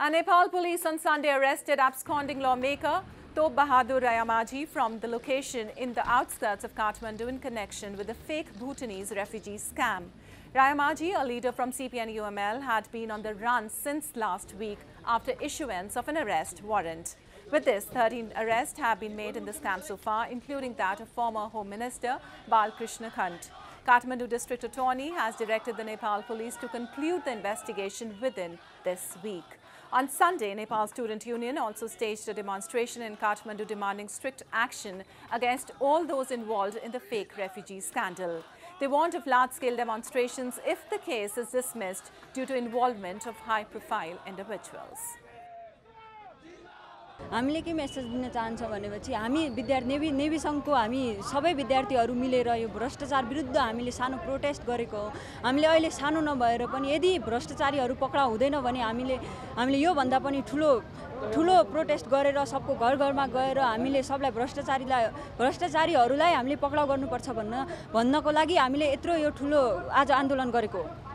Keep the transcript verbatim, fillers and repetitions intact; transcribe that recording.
And Nepal police on Sunday arrested absconding lawmaker Top Bahadur Rayamajhi from the location in the outskirts of Kathmandu in connection with the fake Bhutanese refugee scam. Rayamajhi, a leader from C P N U M L, had been on the run since last week after issuance of an arrest warrant. With this, thirteen arrests have been made in the scam so far, including that of former Home Minister Bal Krishna Khand. Kathmandu District Attorney has directed the Nepal Police to conclude the investigation within this week. On Sunday, Nepal Student Union also staged a demonstration in Kathmandu demanding strict action against all those involved in the fake refugee scandal. They warned of large-scale demonstrations if the case is dismissed due to involvement of high-profile individuals. हामीले के message दिन चाहन्छ भनेपछि हामी विद्यार्थी navy navy संघको हामी सबै विद्यार्थीहरू मिलेर यो भ्रष्टाचार विरुद्ध हामीले सानो प्रोटेस्ट गरेको हो। हामीले अहिले सानो नभएर पनि यदि भ्रष्टाचारीहरू पक्राउ हुँदैन भने हामीले हामीले यो भन्दा पनि ठूलो ठूलो प्रोटेस्ट गरेर सबको घर घरमा गएर हामीले सबलाई भ्रष्टाचारीलाई भ्रष्टाचारीहरूलाई हामीले पक्राउ गर्नुपर्छ भन्न भन्नको लागि हामीले यत्रो यो ठूलो आज आन्दोलन गरेको।